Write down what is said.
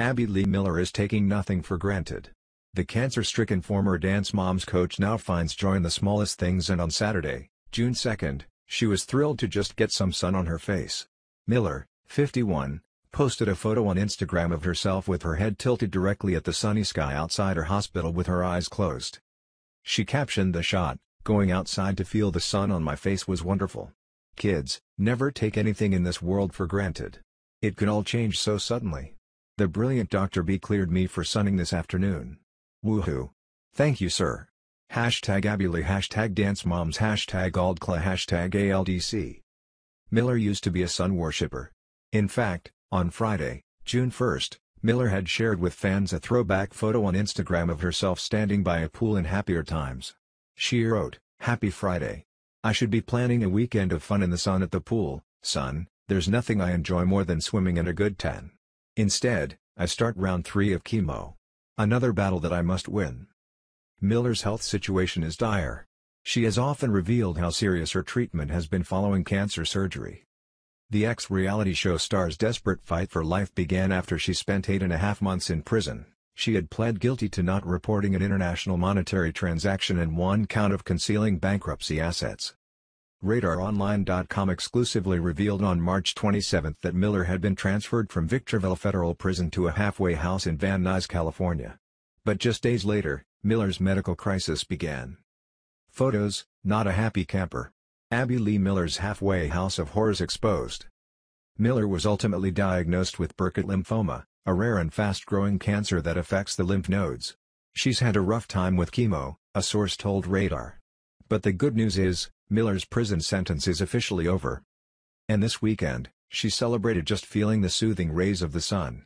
Abby Lee Miller is taking nothing for granted. The cancer-stricken former Dance Moms coach now finds joy in the smallest things, and on Saturday, June 2, she was thrilled to just get some sun on her face. Miller, 51, posted a photo on Instagram of herself with her head tilted directly at the sunny sky outside her hospital with her eyes closed. She captioned the shot, "Going outside to feel the sun on my face was wonderful." Kids, never take anything in this world for granted. It can all change so suddenly. The brilliant Dr. B cleared me for sunning this afternoon. Woohoo! Thank you, sir. Hashtag Abby Lee, hashtag Dance Moms, hashtag ALDCLA, hashtag ALDC. Miller used to be a sun worshipper. In fact, on Friday, June 1, Miller had shared with fans a throwback photo on Instagram of herself standing by a pool in happier times. She wrote, "Happy Friday. I should be planning a weekend of fun in the sun at the pool. Son, there's nothing I enjoy more than swimming and a good tan. Instead, I start round 3 of chemo. Another battle that I must win." Miller's health situation is dire. She has often revealed how serious her treatment has been following cancer surgery. The ex-reality show star's desperate fight for life began after she spent 8.5 months in prison. She had pled guilty to not reporting an international monetary transaction and one count of concealing bankruptcy assets. RadarOnline.com exclusively revealed on March 27 that Miller had been transferred from Victorville Federal Prison to a halfway house in Van Nuys, California. But just days later, Miller's medical crisis began. Photos, not a happy camper. Abby Lee Miller's halfway house of horrors exposed. Miller was ultimately diagnosed with Burkitt lymphoma, a rare and fast-growing cancer that affects the lymph nodes. "She's had a rough time with chemo," a source told Radar. But the good news is, Miller's prison sentence is officially over. And this weekend, she celebrated just feeling the soothing rays of the sun.